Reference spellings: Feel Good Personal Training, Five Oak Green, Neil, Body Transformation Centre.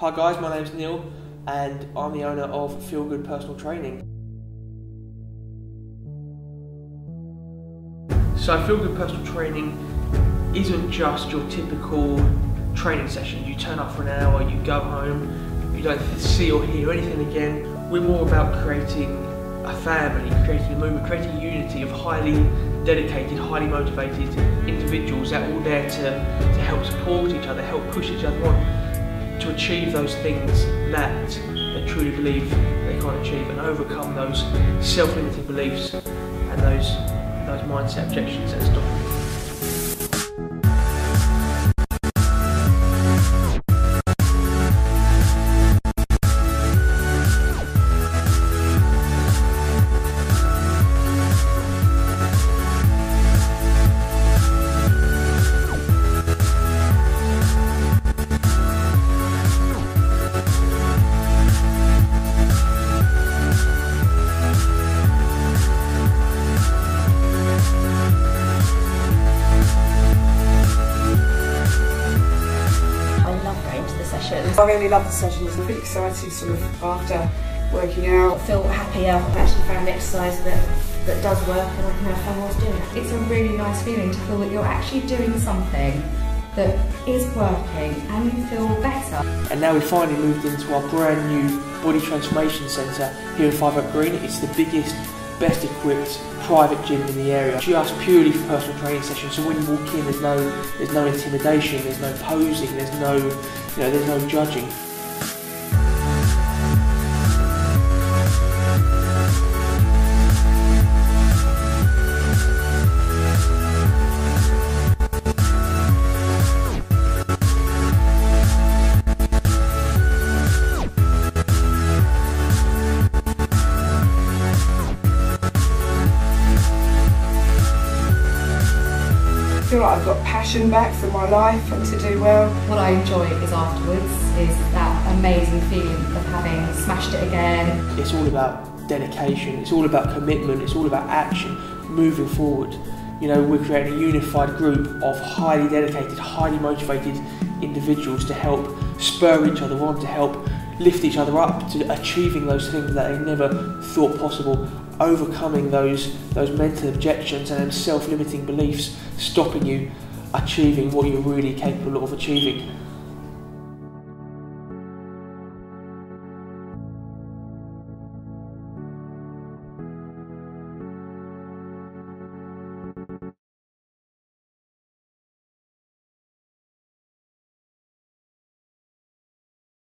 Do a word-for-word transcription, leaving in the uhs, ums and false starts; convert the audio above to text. Hi guys, my name's Neil and I'm the owner of Feel Good Personal Training. So Feel Good Personal Training isn't just your typical training session. You turn up for an hour, you go home, you don't see or hear anything again. We're more about creating a family, creating a movement, creating a unity of highly dedicated, highly motivated individuals that are all there to, to help support each other, help push each other on, to achieve those things that they truly believe they can't achieve and overcome those self-limiting beliefs and those, those mindset objections that stop them. I really love the sessions. I'm a bit excited sort of after working out. I feel happier. I've actually found exercise that, that does work and I can have fun whilst doing it. It's a really nice feeling to feel that you're actually doing something that is working and you feel better. And now we've finally moved into our brand new Body Transformation Centre here in Five Oak Green. It's the biggest, best equipped private gym in the area, just purely for personal training sessions. So when you walk in, there's no, there's no intimidation, there's no posing, there's no, you know, there's no judging. I feel like I've got passion back for my life and to do well. What I enjoy is afterwards is that amazing feeling of having smashed it again. It's all about dedication, it's all about commitment, it's all about action, moving forward. You know, we're creating a unified group of highly dedicated, highly motivated individuals to help spur each other on, to help lift each other up to achieving those things that they never thought possible, overcoming those those mental objections and self-limiting beliefs stopping you achieving what you're really capable of achieving.